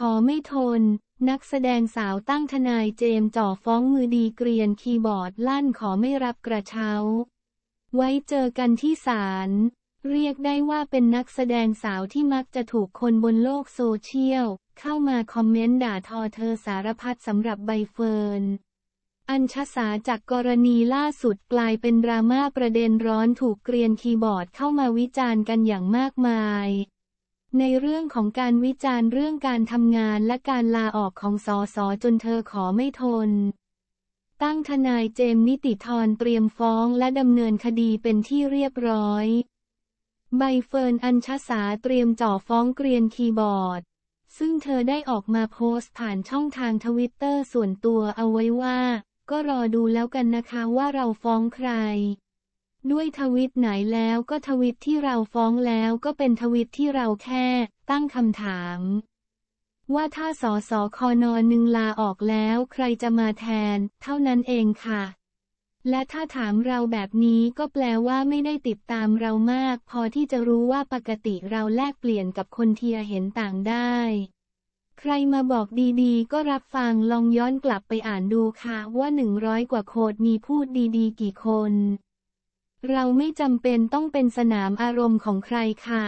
ขอไม่ทนนักแสดงสาวตั้งทนายเจมส์จ่อฟ้องมือดีเกรียนคีย์บอร์ดลั่นขอไม่รับกระเช้าไว้เจอกันที่ศาลเรียกได้ว่าเป็นนักแสดงสาวที่มักจะถูกคนบนโลกโซเชียลเข้ามาคอมเมนต์ด่าทอเธอสารพัดสำหรับใบเฟิร์น อัญชสาจากกรณีล่าสุดกลายเป็นดราม่าประเด็นร้อนถูกเกรียนคีย์บอร์ดเข้ามาวิจารณ์กันอย่างมากมายในเรื่องของการวิจารณ์เรื่องการทำงานและการลาออกของสส.จนเธอขอไม่ทนตั้งทนายเจมส์นิติธรเตรียมฟ้องและดำเนินคดีเป็นที่เรียบร้อยใบเฟิร์น อัญชสาเตรียมจ่อฟ้องเกรียนคีย์บอร์ดซึ่งเธอได้ออกมาโพสต์ผ่านช่องทางทวิตเตอร์ส่วนตัวเอาไว้ว่าก็รอดูแล้วกันนะคะว่าเราฟ้องใครด้วยทวิตไหนแล้วก็ทวิตที่เราฟ้องแล้วก็เป็นทวิตที่เราแค่ตั้งคำถามว่าถ้าสส.คณ.นึงลาออกแล้วใครจะมาแทนเท่านั้นเองค่ะและถ้าถามเราแบบนี้ก็แปลว่าไม่ได้ติดตามเรามากพอที่จะรู้ว่าปกติเราแลกเปลี่ยนกับคนเทียเห็นต่างได้ใครมาบอกดีๆก็รับฟังลองย้อนกลับไปอ่านดูค่ะว่า100กว่าโค้ดมีพูดดีๆกี่คนเราไม่จำเป็นต้องเป็นสนามอารมณ์ของใครค่ะ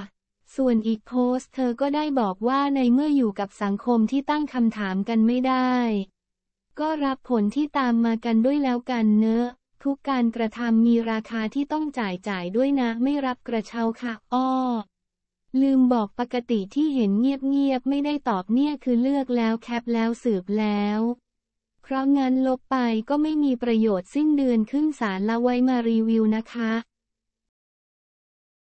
ส่วนอีกโพสต์เธอก็ได้บอกว่าในเมื่ออยู่กับสังคมที่ตั้งคำถามกันไม่ได้ก็รับผลที่ตามมากันด้วยแล้วกันเนอะทุกการกระทำมีราคาที่ต้องจ่ายด้วยนะไม่รับกระเช้าค่ะอ้อลืมบอกปกติที่เห็นเงียบๆไม่ได้ตอบเนี่ยคือเลือกแล้วแคปแล้วสืบแล้วเพราะงั้นลบไปก็ไม่มีประโยชน์สิ้นเดือนขึ้นศาลละไว้มารีวิวนะคะ